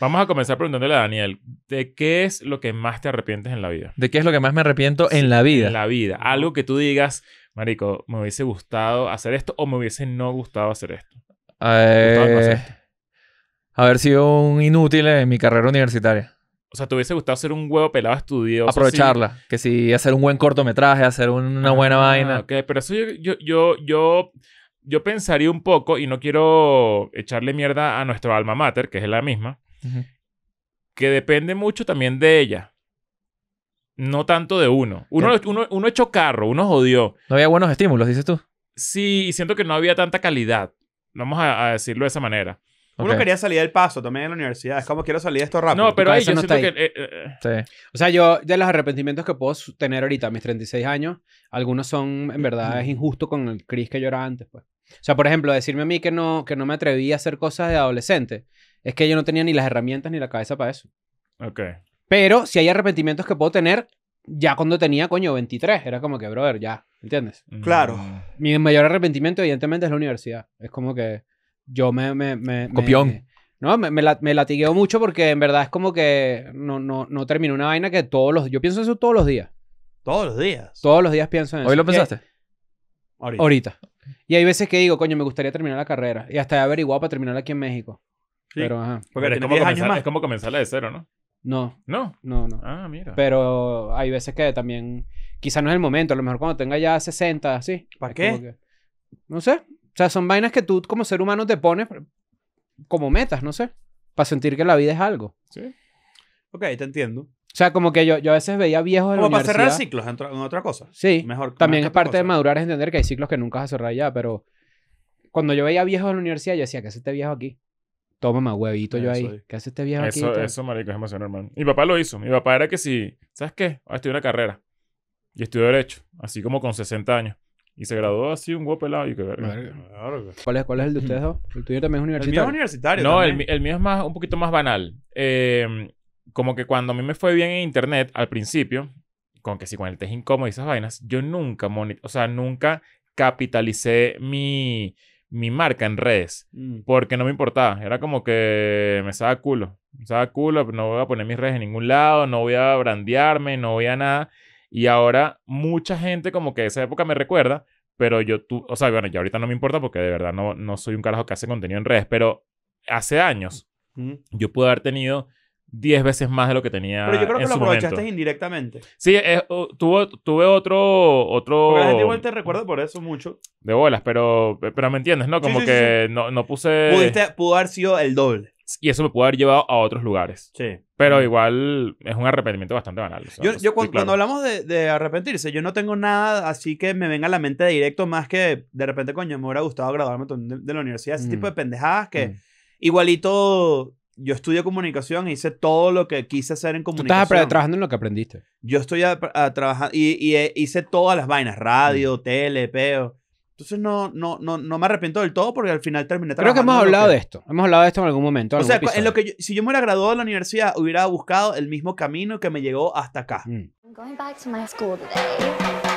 Vamos a comenzar preguntándole a Daniel, ¿de qué es lo que más te arrepientes en la vida? ¿De qué es lo que más me arrepiento en la vida? En la vida. Algo que tú digas, marico, me hubiese gustado hacer esto o me hubiese no gustado hacer esto. Haber sido un inútil en mi carrera universitaria. O sea, ¿te hubiese gustado ser un huevo pelado estudioso? Aprovecharla. Así? Que sí, hacer un buen cortometraje, hacer una buena vaina. Ok, pero eso yo pensaría un poco, y no quiero echarle mierda a nuestro alma mater, que es la misma, que depende mucho también de ella. No tanto de uno. Uno echó carro, uno jodió. No había buenos estímulos, dices tú. Sí, y siento que no había tanta calidad. Vamos a decirlo de esa manera. Uno quería salir del paso también en la universidad. Es como, quiero salir de esto rápido. No, pero ahí yo siento que... Sí. O sea, yo, de los arrepentimientos que puedo tener ahorita, mis 36 años, algunos son, en verdad, es injusto con el Chris que yo era antes, pues. O sea, por ejemplo, decirme a mí que no me atreví a hacer cosas de adolescente. Es que yo no tenía ni las herramientas ni la cabeza para eso. Ok. Pero si hay arrepentimientos que puedo tener, ya cuando tenía, coño, 23. Era como que, brother, ya. ¿Entiendes? Claro. Mi mayor arrepentimiento, evidentemente, es la universidad. Es como que yo copión. Me latigueo mucho porque en verdad es como que no terminé una vaina que todos los... Yo pienso eso todos los días. ¿Todos los días? Todos los días pienso en eso. ¿Hoy lo pensaste? Ahorita. Y hay veces que digo, coño, me gustaría terminar la carrera. Y hasta he averiguado para terminarla aquí en México. Sí. Pero, ajá. Porque pero es como comenzarla de cero, ¿no? No. ¿No? No, no. Ah, mira. Pero hay veces que también... Quizá no es el momento. A lo mejor cuando tenga ya 60, así. ¿Para qué? Que, no sé. O sea, son vainas que tú como ser humano te pones como metas, no sé. Para sentir que la vida es algo. Sí. Ok, te entiendo. O sea, como que yo a veces veía viejos de la universidad. Como para cerrar ciclos en otra cosa. Sí. Mejor, también es parte de madurar, es entender que hay ciclos que nunca vas a cerrar ya. Pero cuando yo veía viejos de la universidad, yo decía, ¿qué hace este viejo aquí? Toma, huevito, yo ahí. ¿Qué hace este viejo aquí? Eso, marico, es emocional, hermano. Mi papá lo hizo. Mi papá era que si... ¿Sabes qué? Ahora estudié una carrera. Y estudió Derecho. Así como con 60 años. Y se graduó así, un huevo pelado. Y que verga. ¿Cuál es el de ustedes dos? ¿El tuyo también es universitario? El mío es universitario. No, el mío es más, un poquito más banal. Como que cuando a mí me fue bien en internet, al principio, con que si con el test incómodo y esas vainas, yo nunca nunca capitalicé mi marca en redes. Porque no me importaba. Era como que me estaba culo. Me estaba culo, no voy a poner mis redes en ningún lado, no voy a brandearme, no voy a nada. Y ahora mucha gente como que esa época me recuerda, pero o sea, bueno, ya ahorita no me importa porque de verdad no soy un carajo que hace contenido en redes, pero hace años yo pude haber tenido 10 veces más de lo que tenía en su momento. Pero yo creo que lo aprovechaste indirectamente. Sí, tuve otro... Porque la gente igual te recuerda por eso mucho. De bolas, pero me entiendes, ¿no? Como que no puse... Pudo haber sido el doble. Y eso me pudo haber llevado a otros lugares. Sí. Pero igual es un arrepentimiento bastante banal. O sea, yo cuando hablamos de arrepentirse, yo no tengo nada así que me venga a la mente directo más que de repente, coño, me hubiera gustado graduarme de la universidad. Ese tipo de pendejadas que igualito... Yo estudié comunicación e hice todo lo que quise hacer en comunicación. Tú estás trabajando en lo que aprendiste. Yo estoy trabajando y hice todas las vainas. Radio, tele, peo. Entonces no me arrepiento del todo porque al final terminé trabajando. Creo que hemos hablado de esto. Hemos hablado de esto en algún momento. O sea, en lo que si yo me hubiera graduado de la universidad, hubiera buscado el mismo camino que me llegó hasta acá. I'm going back to my school today.